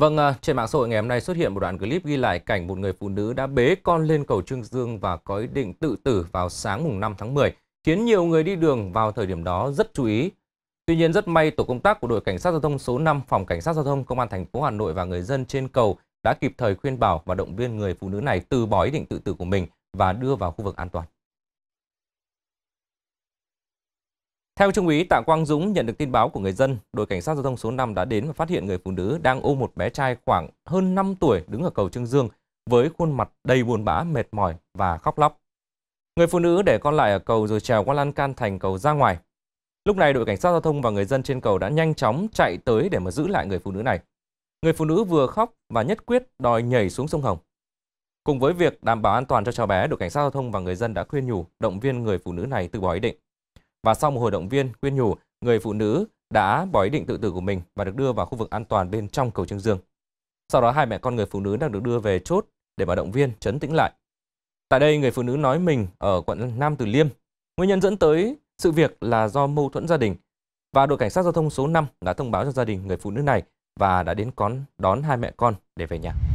Vâng, trên mạng xã hội ngày hôm nay xuất hiện một đoạn clip ghi lại cảnh một người phụ nữ đã bế con lên cầu Chương Dương và có ý định tự tử vào sáng mùng 5 tháng 10, khiến nhiều người đi đường vào thời điểm đó rất chú ý. Tuy nhiên rất may tổ công tác của đội cảnh sát giao thông số 5, phòng cảnh sát giao thông công an thành phố Hà Nội và người dân trên cầu đã kịp thời khuyên bảo và động viên người phụ nữ này từ bỏ ý định tự tử của mình và đưa vào khu vực an toàn. Theo Trung úy Tạ Quang Dũng, nhận được tin báo của người dân, đội cảnh sát giao thông số 5 đã đến và phát hiện người phụ nữ đang ôm một bé trai khoảng hơn 5 tuổi đứng ở cầu Chương Dương với khuôn mặt đầy buồn bã, mệt mỏi và khóc lóc. Người phụ nữ để con lại ở cầu rồi trèo qua lan can thành cầu ra ngoài. Lúc này đội cảnh sát giao thông và người dân trên cầu đã nhanh chóng chạy tới để mà giữ lại người phụ nữ này. Người phụ nữ vừa khóc và nhất quyết đòi nhảy xuống sông Hồng. Cùng với việc đảm bảo an toàn cho cháu bé, đội cảnh sát giao thông và người dân đã khuyên nhủ, động viên người phụ nữ này từ bỏ ý định. Và sau một hồi động viên, khuyên nhủ, người phụ nữ đã bỏ ý định tự tử của mình và được đưa vào khu vực an toàn bên trong cầu Chương Dương. Sau đó hai mẹ con người phụ nữ đang được đưa về chốt để mà động viên, trấn tĩnh lại. Tại đây người phụ nữ nói mình ở quận Nam Từ Liêm. Nguyên nhân dẫn tới sự việc là do mâu thuẫn gia đình. Và đội cảnh sát giao thông số 5 đã thông báo cho gia đình người phụ nữ này và đã đến đón hai mẹ con để về nhà.